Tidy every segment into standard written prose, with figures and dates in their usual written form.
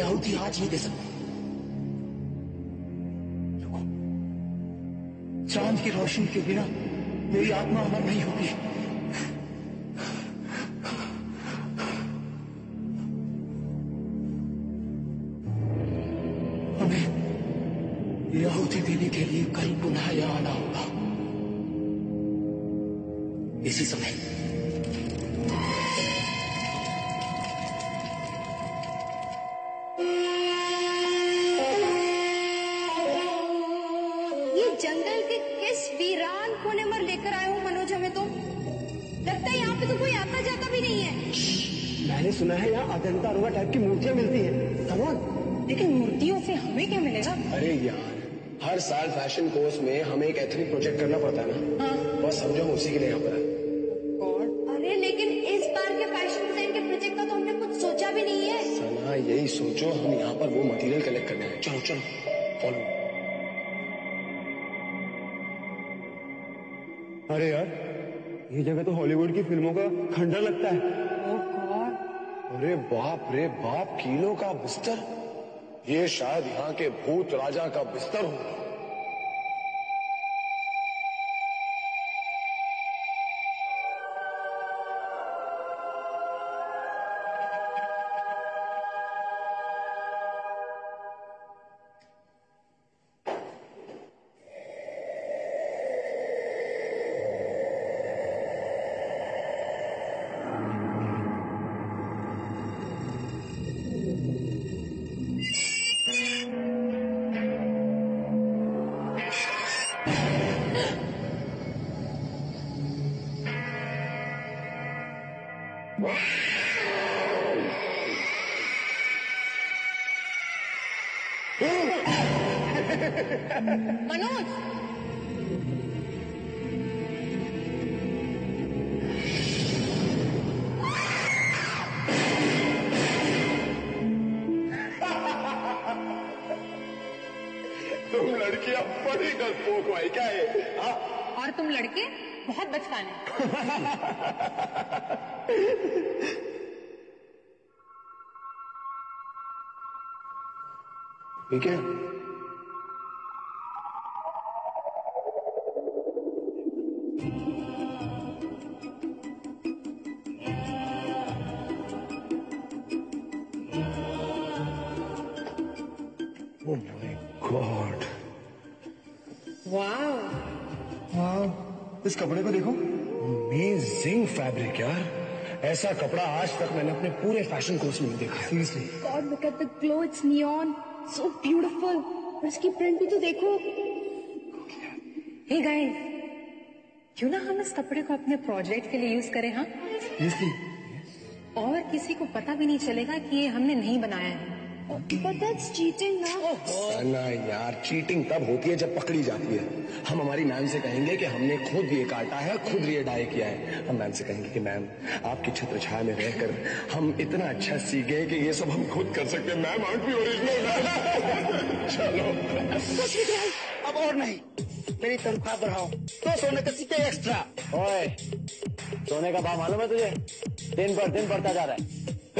आहुति आज ही दे सकते। चांद की रोशनी के बिना मेरी आत्मा अमर नहीं होगी। हमें यह आहुति देने के लिए कल पुनः यहाँ आना होगा। इसी समय टाइप की मूर्तियां मिलती हैं तमोन, लेकिन मूर्तियों से हमें क्या मिलेगा? अरे यार, हर साल फैशन कोर्स में हमें एक एथनिक प्रोजेक्ट करना पड़ता है ना। हाँ। बस समझो उसी के लिए यहाँ पर है। अरे लेकिन इस बार के फैशन डिजाइन के प्रोजेक्ट का तो हमने कुछ सोचा भी नहीं है। सना यही सोचो, हम यहाँ पर वो मटीरियल कलेक्ट करने आए। चलो चलो फॉलो। अरे यार, ये जगह तो हॉलीवुड की फिल्मों का खंडर लगता है। अरे बाप रे बाप, कीलों का बिस्तर! ये शायद यहाँ के भूत राजा का बिस्तर हो। तुम लड़कियां बड़ी डरपोक हो क्या है? और तुम लड़के बहुत बचकाने हैं। ठीक है, इस कपड़े को देखो, अमेजिंग फैब्रिक यार। ऐसा कपड़ा आज तक मैंने अपने पूरे फैशन कोर्स में नहीं देखा। Seriously god, look at the glow, it's neon, so beautiful. और इसकी प्रिंट भी तो देखो। हे गाइस, क्यों ना हम इस कपड़े को अपने प्रोजेक्ट के लिए यूज करें? हाँ, सीरियसली। और किसी को पता भी नहीं चलेगा कि ये हमने नहीं बनाया है। But that's cheating ना। ना यार, चीटिंग तब होती है जब पकड़ी जाती है। हम हमारी मैम से कहेंगे कि हमने खुद ये काटा है, खुद ये डाई किया है। हम मैम से कहेंगे कि मैम, आपकी छत्रछाया में रहकर हम इतना अच्छा सीख गए कि ये सब हम खुद कर सकते हैं। मैम, आउट भी ओरिजिनल। चलो अब और नहीं, मेरी तनख्वाह बढ़ाओ तो सोने का सिक्के एक्स्ट्रा। ओए, सोने का भाव मालूम है तुझे? दिन बढ़ता जा रहा है,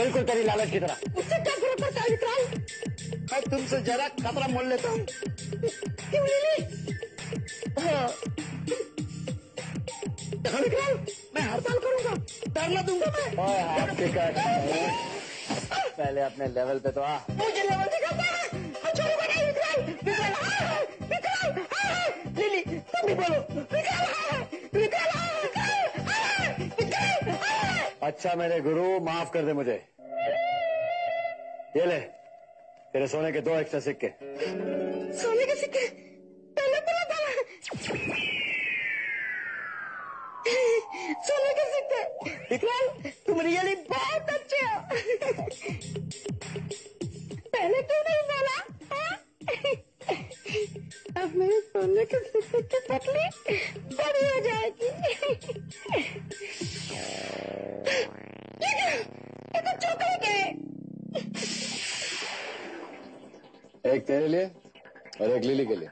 बिल्कुल तेरी लालच की तरह। उससे क्या फर्क पड़ता है विकराल? मैं तुमसे जरा खतरा मोल लेता हूँ। क्यों लीली? देखो विकराल, मैं हड़ताल करूँगा, धरना दूंगा मैं। ओए हाथ से काट, पहले अपने लेवल पे तो आ। मुझे लेवल दिखाता है, मैं छोड़ूंगा नहीं विकराल। विकराल लीली, तुम भी बोलो अच्छा। मेरे गुरु, माफ कर दे मुझे, ये ले तेरे सोने के 2 एक्स्ट्रा सिक्के। सोने के सिक्के पहले बोला था ना, सोने के सिक्के। विकराल, तुम रियली बहुत अच्छे हो। पहले क्यों नहीं बोला? अब मेरे सोने के सिक्के की पटली बड़ी हो जाएगी। एक तेरे लिए और एक लिली के लिए।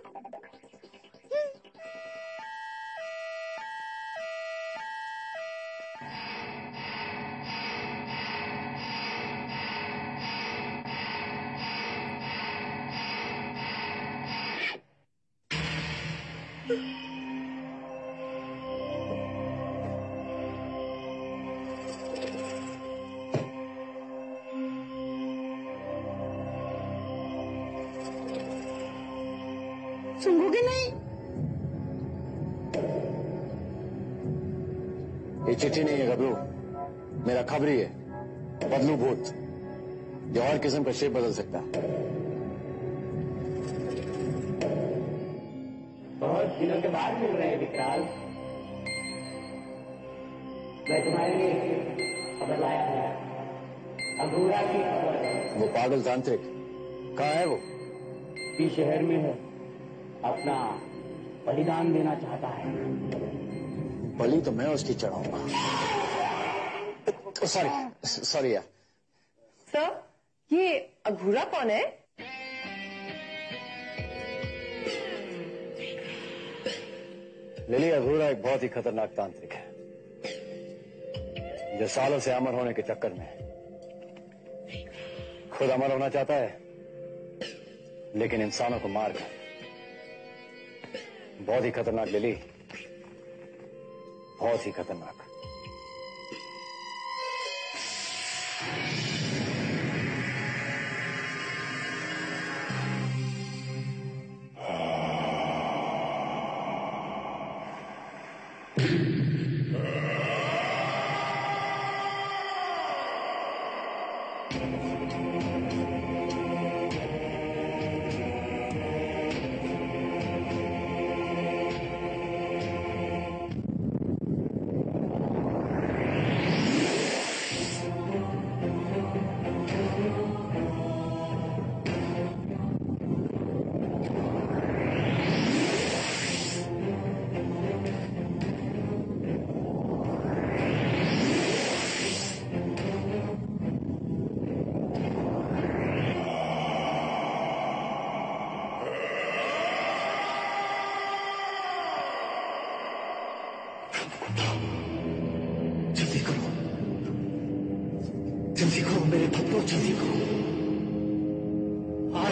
सुनोगे नहीं? ये चिट्ठी नहीं है गबरू, मेरा खबरी है, बदलू भूत। ये और किस्म का शेप बदल सकता है। बहुत दिनों के बाद मिल रहे हैं विकराल, मैं तुम्हारे लिए खबर लाया हूं, अघोरा की खबर। वो पागल तांत्रिक कहाँ है? वो इस शहर में है, अपना बलिदान देना चाहता है। बलि तो मैं उसकी चढ़ाऊंगा। सॉरी यार। सर, ये अघोरा कौन है? लिली, अघोरा एक बहुत ही खतरनाक तांत्रिक है, जो सालों से अमर होने के चक्कर में खुद अमर होना चाहता है, लेकिन इंसानों को मारकर। बहुत ही खतरनाक लिली, बहुत ही खतरनाक।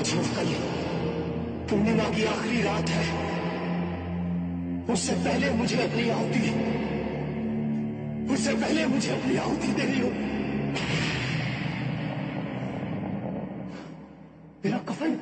मजरूफ कल पूर्णिमा की आखिरी रात है। उससे पहले मुझे अपनी आहुति देनी हो। मेरा कफन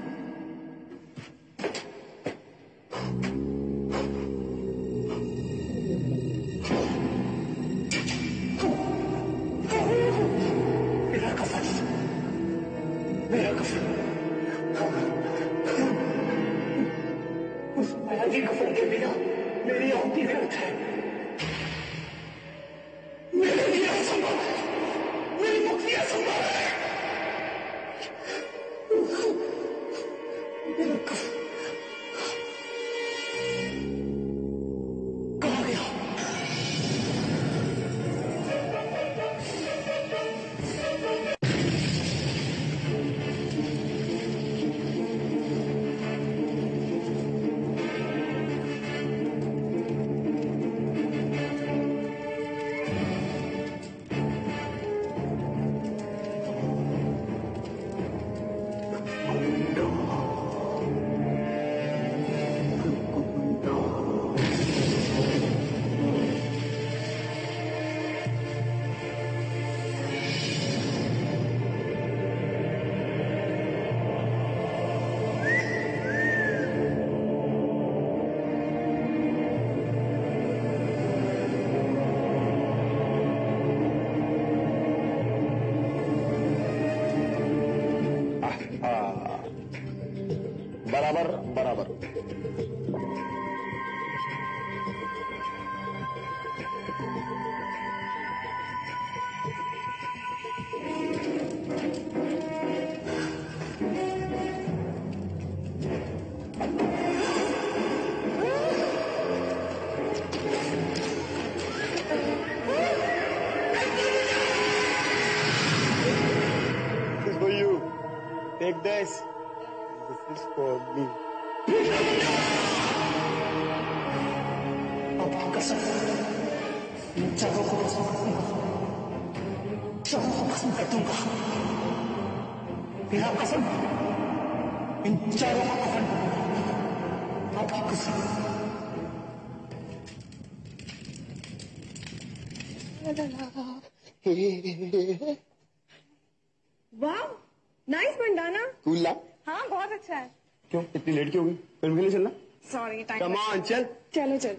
चल चलो चल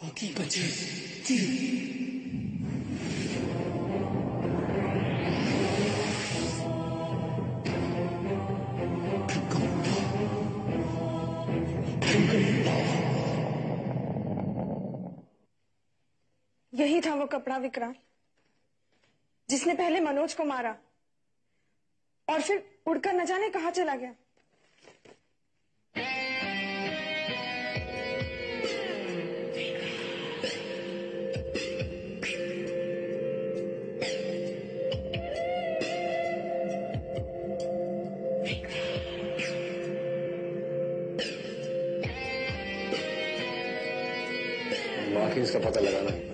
बाकी बचे तीन यही था वो कपड़ा विकराल जिसने पहले मनोज को मारा और फिर उड़कर न जाने कहां चला गया। बाकी इसका पता लगाना है।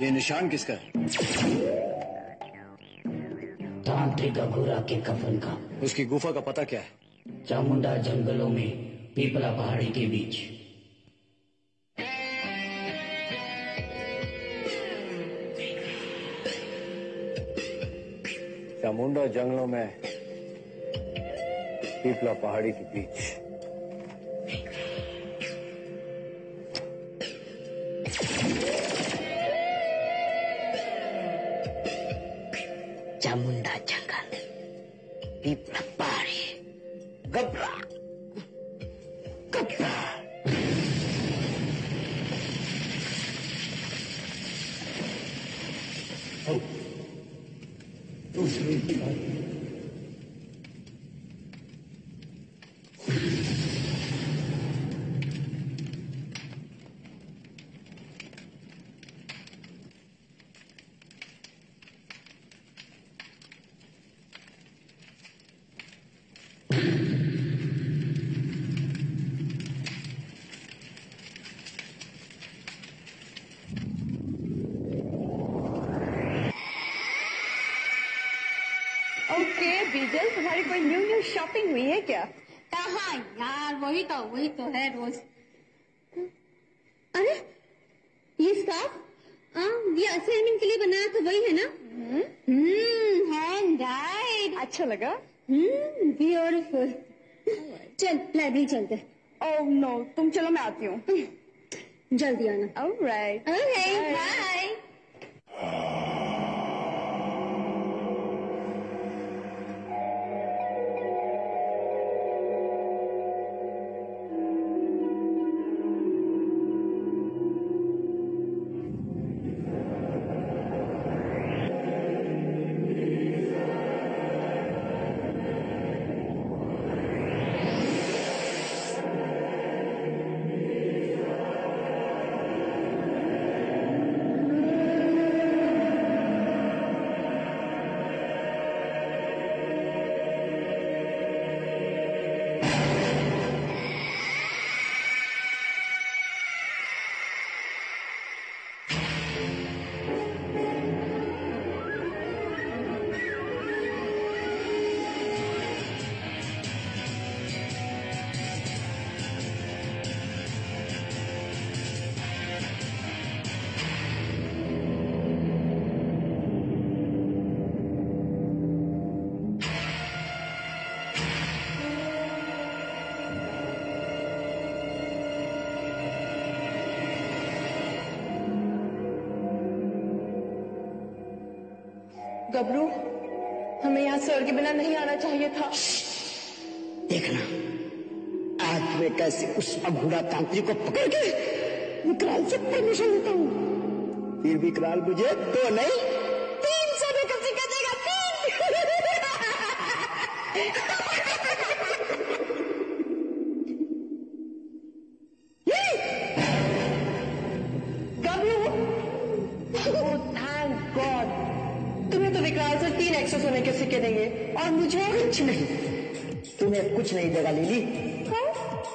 ये निशान किसका है? तांत्रिक अघोरा के कफन का। उसकी गुफा का पता क्या है? चामुंडा जंगलों में पीपला पहाड़ी के बीच। चामुंडा जंगलों में पीपला पहाड़ी के बीच। चामुंडा जंगल पीपला पहाड़ी गब्रा गब्रा। बीजल, तुम्हारी कोई न्यू शॉपिंग हुई है क्या? हाँ यार, वही तो है रोज। अरे ये स्कार्फ ये असाइनमेंट के लिए बनाया था, वही है ना? हैंड डाइड, अच्छा लगा। ब्यूटीफुल। चल लाइब्रेरी चलते। ओह नो, तुम चलो, मैं आती हूँ, जल्दी आना। Alright, okay bye. गबरू, हमें यहाँ सर के बिना नहीं आना चाहिए था। देखना आज मैं कैसे उस अघोरा तांत्रिक को पकड़ के विकराल से परमिशन लेता हूँ। फिर विकराल मुझे तो नहीं 300 में कब्जे कर देगा। 3 गबरू, थैंक गॉड, तुम्हें तो विकराल से 3 एक्सेस होने के सिक्के देंगे और मुझे कुछ नहीं। तुम्हें कुछ नहीं देगा लिली,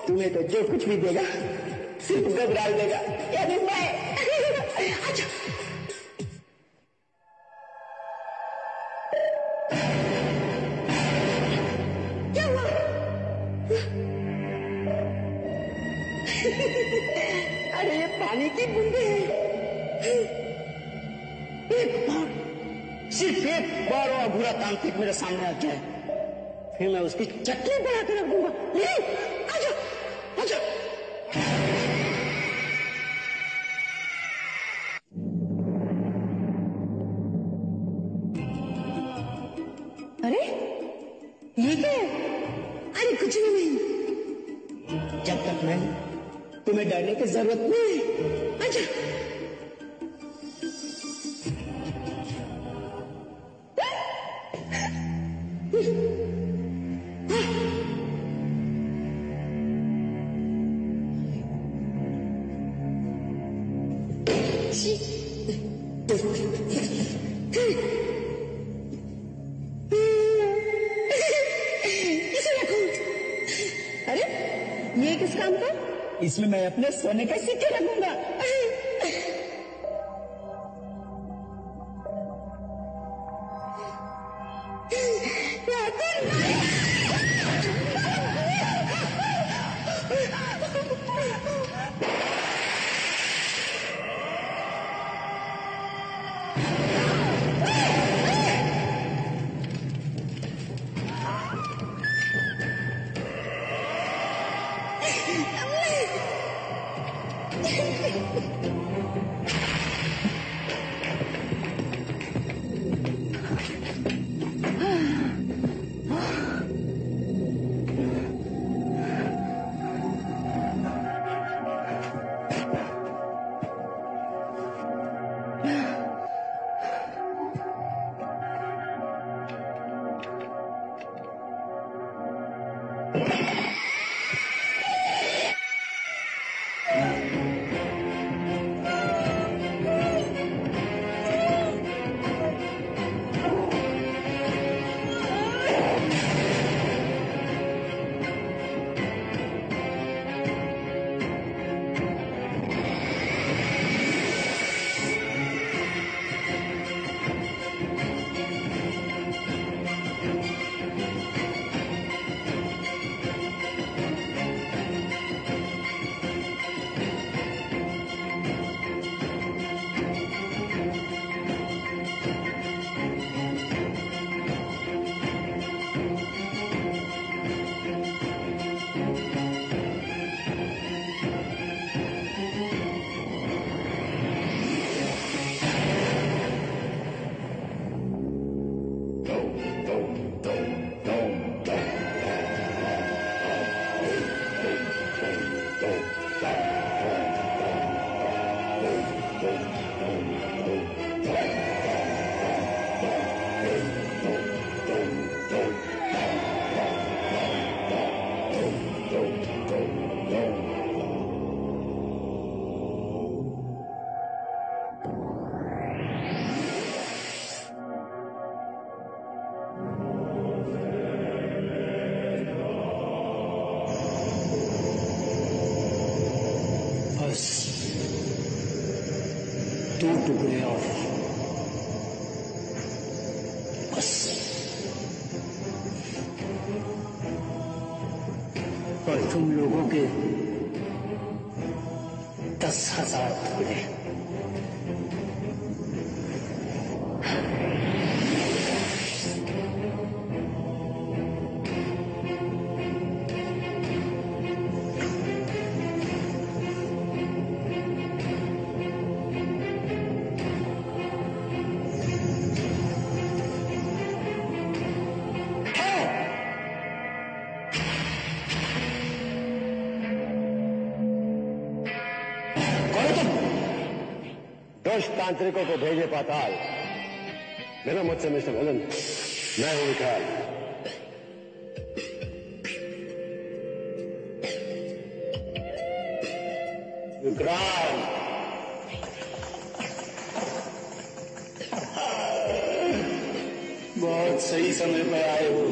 तुम्हें तो जो कुछ भी देगा सिर्फ घबराल देगा, यानी मैं। अच्छा क्या हुआ? अरे ये पानी की बूंदें हैं। एक बार, सिर्फ एक बार वो अघोरा तांत्रिक मेरे सामने आ जाए, फिर मैं उसकी चटनी बना के रख दूंगा। आजा, आजा। अरे ये क्या है? अरे कुछ भी नहीं, जब तक मैं तुम्हें डरने की जरूरत नहीं है। आजा। इसमें मैं अपने सोने का सिक्के रखूंगा। तुम लोगों के 10,000 टुकड़े। तांत्रिकों को भेजे पाताल, मेरा मुझसे मिस्टर भलन, मैं हूं विकराल। विकराल, बहुत सही समय पर आए हो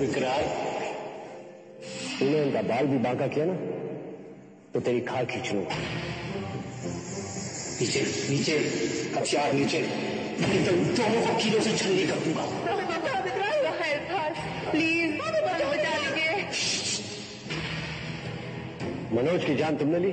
विकराल। तूने उनका बाल भी बांका किया ना तो तेरी खाल खींच लूंगा। नीचे नीचे हथियार नीचे, दोनों को कीलों से छलनी कर दूंगा। प्लीज बचा लीजिए। मनोज की जान तुमने ली।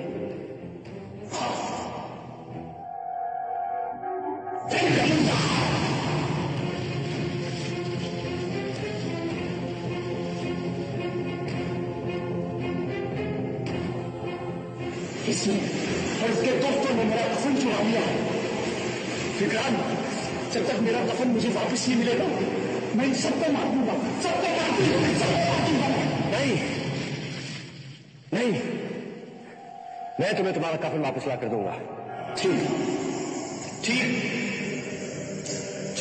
और इसके दोस्तों ने मेरा कफन चुरा लिया है। विक्राल, जब तक मेरा कफन मुझे वापस नहीं मिलेगा मैं इन सबको मार दूंगा, सबको मार दूंगा, सबको मार दूंगा। नहीं नहीं, मैं तुम्हें तुम्हारा कफन वापस ला कर दूंगा। ठीक ठीक,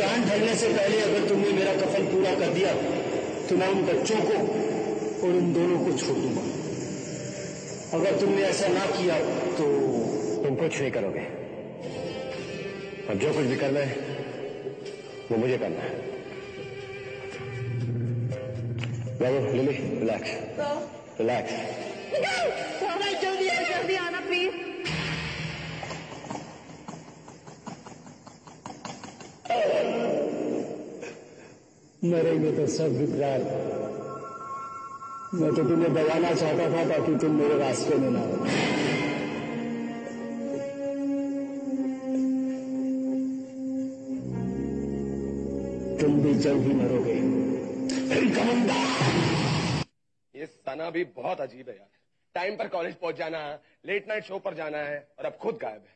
चांद ढलने से पहले अगर तुमने मेरा कफन पूरा कर दिया तो मैं उन बच्चों को और उन दोनों को छोड़ दूंगा। अगर तुमने ऐसा ना किया तो तुम कुछ नहीं करोगे। अब जो कुछ भी करना है वो मुझे करना है। Lily, relax relax. जल्दी जल्दी आना प्लीज। मरेंगे तो सब विकराल। मैं तो तुम्हें बजाना चाहता था ताकि तुम मेरे रास्ते में ना हो। तुम भी जल्द ही मरोगे। ये सना भी बहुत अजीब है यार। टाइम पर कॉलेज पहुंच जाना, लेट नाइट शो पर जाना है और अब खुद गायब है।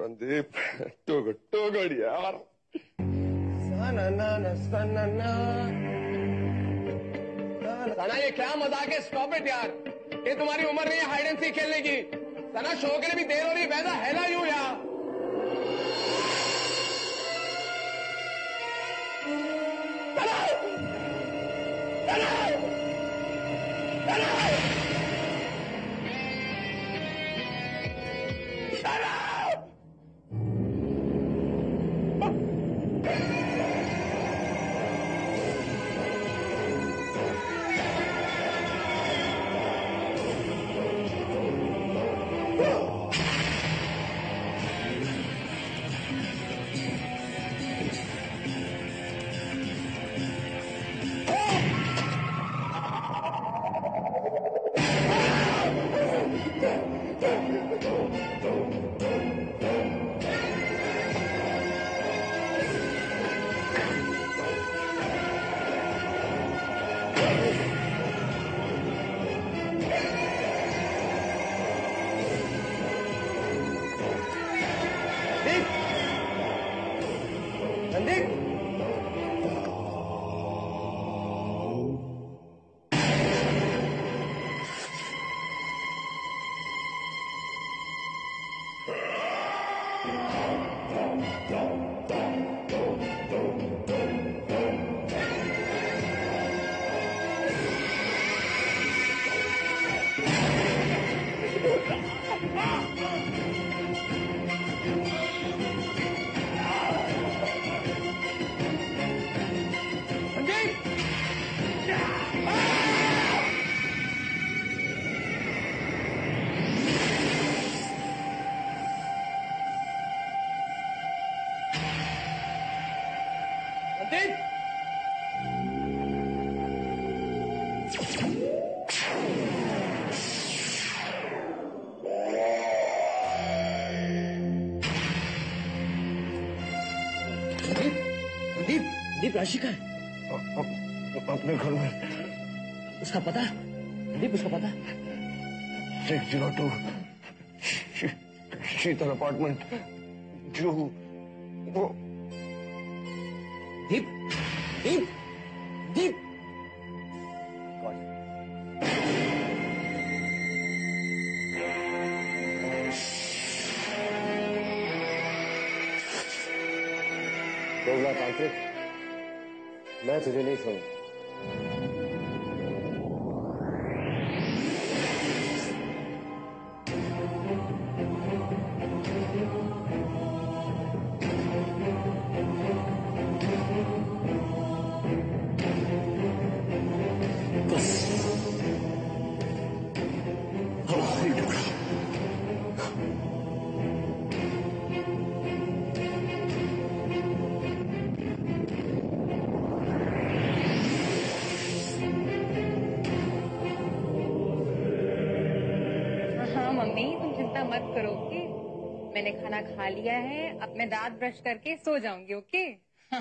Randeep too good, too good यार। सना ना ना सना ना सना, ये क्या मजाक है? स्टॉप इट यार, ये तुम्हारी उम्र नहीं है हाइड एंड सीक खेलने की। सना, शो के लिए भी देर हो रही है। वैसा हैला यूं यार। राशि का अपने घर में। उसका पता दीप, उसका पता 602 शीतल अपार्टमेंट जूहू। वो दीप दीप दीप कॉन्फ्लिक्ट मैं तुझे नहीं सुन। बस मत करो, ओके? मैंने खाना खा लिया है, अब मैं दांत ब्रश करके सो जाऊंगी, ओके? हाँ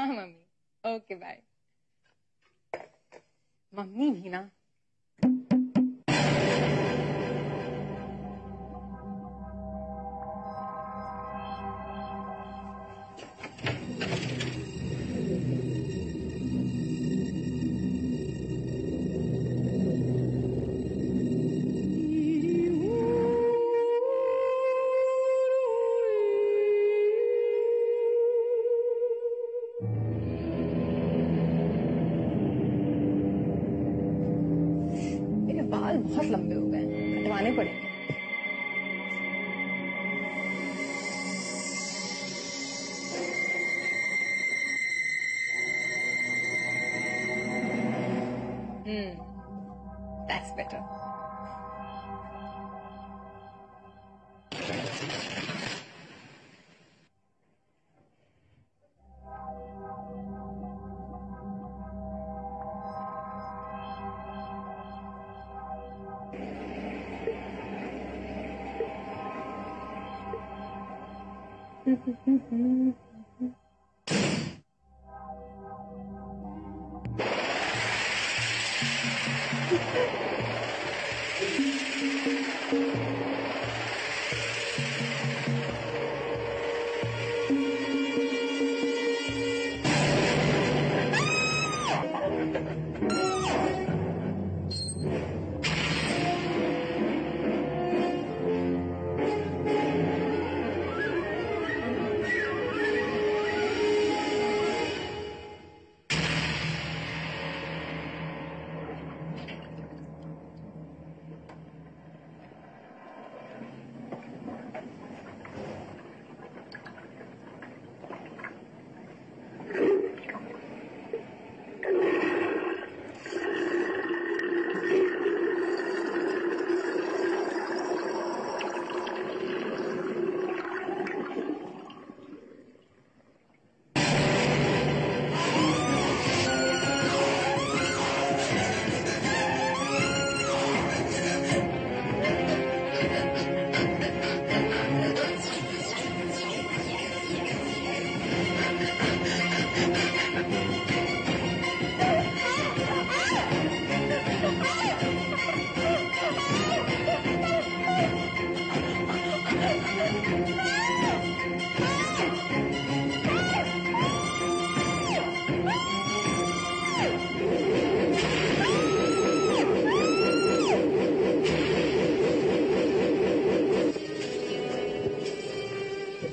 मम्मी, ओके बाय। मम्मी भी ना, बहुत लंबे हो गए, कटवाने पड़ेंगे। That's better.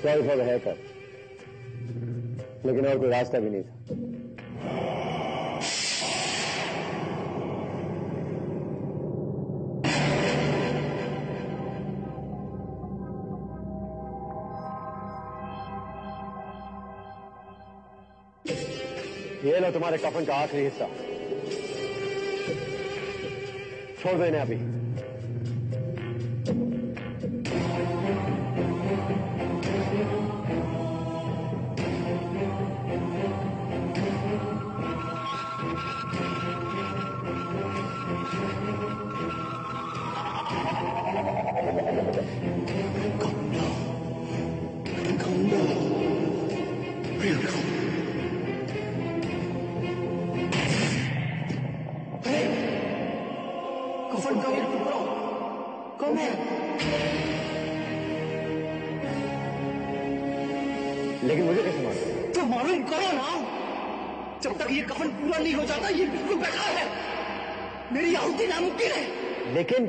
Sorry for the haircut, लेकिन और कोई रास्ता भी नहीं था। ये लो तुम्हारे कफन का आखिरी हिस्सा, छोड़ दो इन्हें अभी। लेकिन मुझे कैसे मालूम? तो मालूम करो ना, जब तक ये कफन पूरा नहीं हो जाता ये बिल्कुल बेकार है, मेरी आहुति नामुमकिन है। लेकिन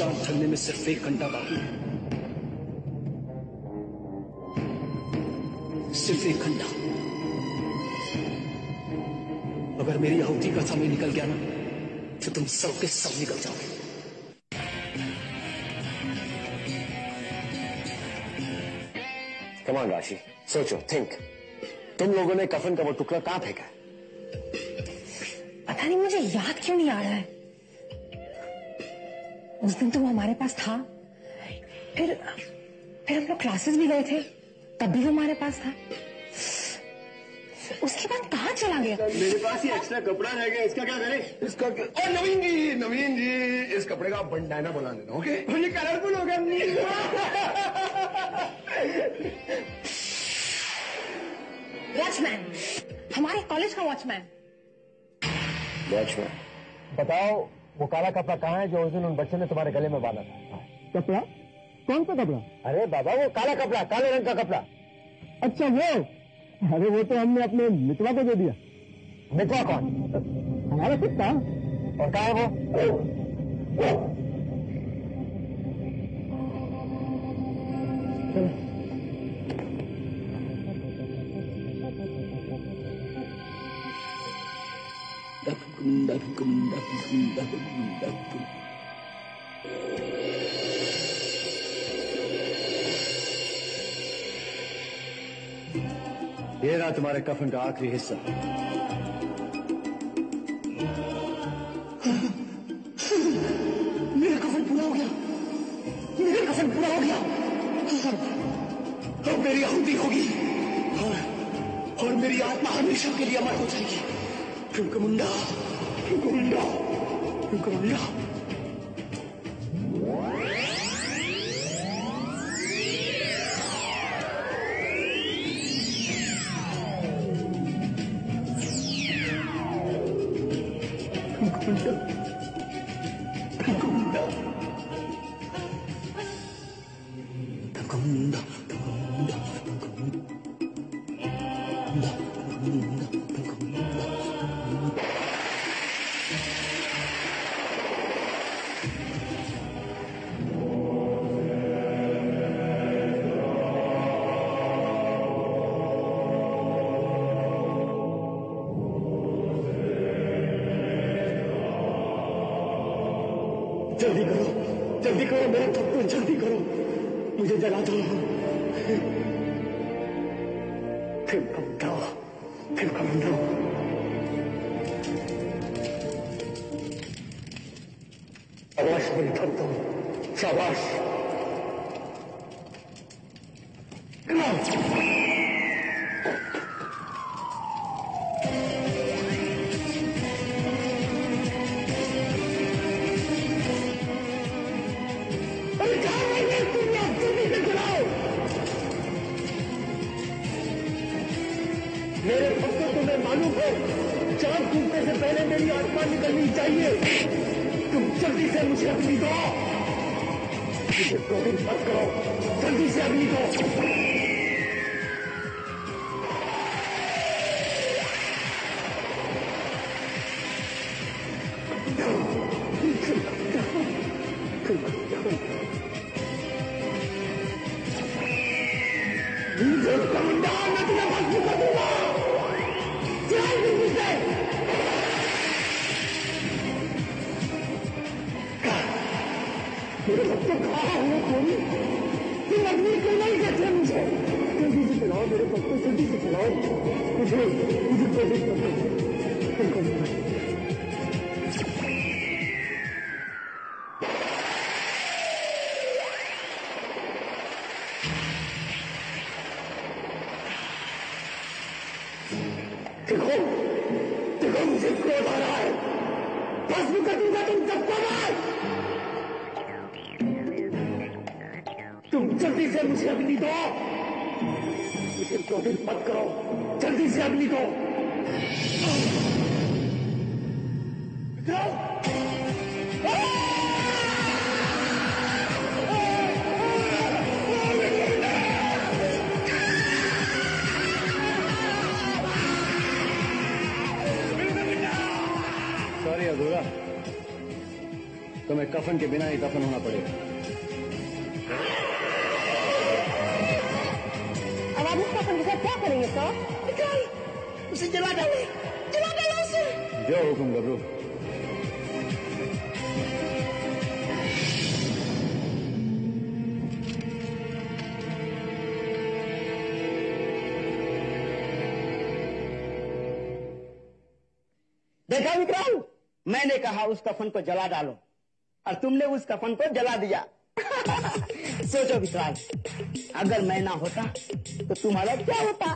जान चलने में सिर्फ 1 घंटा बाकी है, सिर्फ 1 घंटा। अगर मेरी आहुति का समय निकल गया ना तो तुम सब के सब निकल जाओगे। कमाल राशि, सोचो, थिंक, तुम लोगों ने कफन का वो टुकड़ा कहां फेंका? पता नहीं मुझे याद क्यों नहीं आ रहा है। उस दिन तो वो हमारे पास था, फिर हम लोग क्लासेस भी गए थे, तब भी हमारे पास था। उसके बाद कहाँ चला गया? मेरे पास ही एक्स्ट्रा कपड़ा रह गया, इसका क्या करें? इसका क्या? और नवीन जी इस कपड़े का बंडाना बना देना, ओके? ये कलरफुल हो गया। वॉचमैन, हमारे कॉलेज का वॉचमैन। बताओ वो काला कपड़ा कहाँ है जो उस दिन उन बच्चे ने तुम्हारे गले में बांधा था? कपड़ा? कौन सा कपड़ा? अरे बाबा वो काला कपड़ा, काले रंग का कपड़ा। अच्छा वो, अरे वो तो हमने अपने मितवा को दे दिया। मितवा कौन? हमारा खुद था। और कहाँ है वो? ये रहा तुम्हारे कफन का आखिरी हिस्सा। मेरा कफन पूरा हो गया। अब मेरी आहुति होगी और मेरी आत्मा हमेशा के लिए अमर हो जाएगी। क्यों कमुंडा जल्दी करो मेरे कपड़े, जल्दी करो, मुझे जला दो। फिर कम दो। शाबाश मेरे कपड़ों, शाबाश। मेरे भक्तों तुम्हें मालूम हो, चांद टूटने से पहले मेरी आत्मा निकलनी चाहिए। तुम जल्दी से मुझे अग्नि दो, मुझे क्रोधित मत करो, जल्दी से अग्नि दो। देखो मुझे क्रोध आ रहा है, बस मुझे दूंगा तुम सबको मैं। तुम जल्दी से मुझे अग्नि दो, मुझे क्रोधित मत करो, जल्दी से अग्नि दो। अघोरा, तुम्हें कफन के बिना ही कफन होना पड़ेगा। अब आप इस कफन के साथ क्या करेंगे सर? विकराल, उसे जला डालो उसे। जो हुकुम गबरू। देखा विकराल, मैंने कहा उस कफन को जला डालो और तुमने उस कफन को जला दिया। सोचो विकराल, अगर मैं ना होता तो तुम्हारा क्या होता?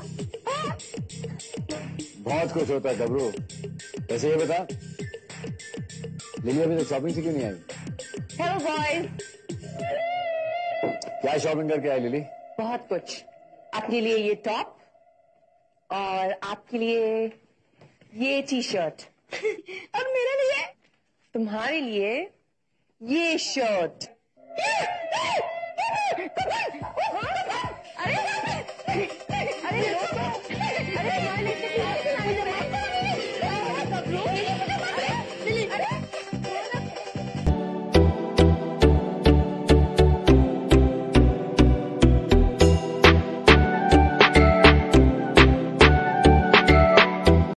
बहुत कुछ होता गबरू। वैसे ये बता, लिली अभी तक शॉपिंग से क्यों नहीं आई? हेलो बॉयज, क्या शॉपिंग करके आई लिली? बहुत कुछ। आपके लिए ये टॉप और आपके लिए ये टी शर्ट और मेरे लिए, तुम्हारे लिए ये शर्ट।